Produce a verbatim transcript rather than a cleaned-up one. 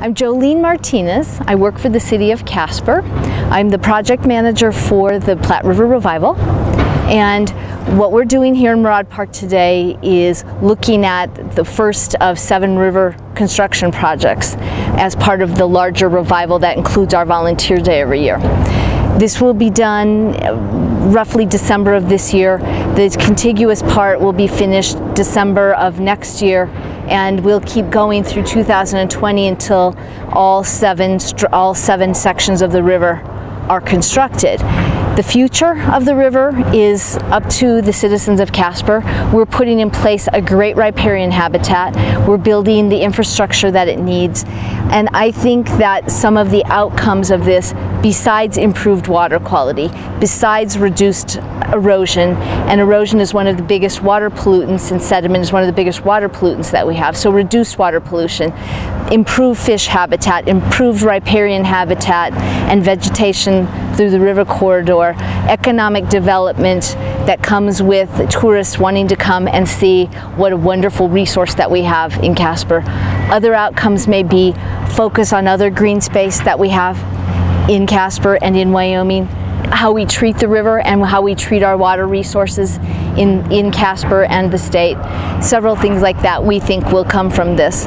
I'm Jolene Martinez. I work for the City of Casper. I'm the project manager for the Platte River Revival. And what we're doing here in Murad Park today is looking at the first of seven river construction projects as part of the larger revival that includes our volunteer day every year. This will be done roughly December of this year. The contiguous part will be finished December of next year, and we'll keep going through two thousand twenty until all seven, all seven sections of the river are constructed. The future of the river is up to the citizens of Casper. We're putting in place a great riparian habitat. We're building the infrastructure that it needs. And I think that some of the outcomes of this, besides improved water quality, besides reduced erosion, and erosion is one of the biggest water pollutants, and sediment is one of the biggest water pollutants that we have, so reduced water pollution, improved fish habitat, improved riparian habitat and vegetation through the river corridor, economic development that comes with tourists wanting to come and see what a wonderful resource that we have in Casper. Other outcomes may be focus on other green space that we have in Casper and in Wyoming, how we treat the river and how we treat our water resources in, in Casper and the state. Several things like that we think will come from this.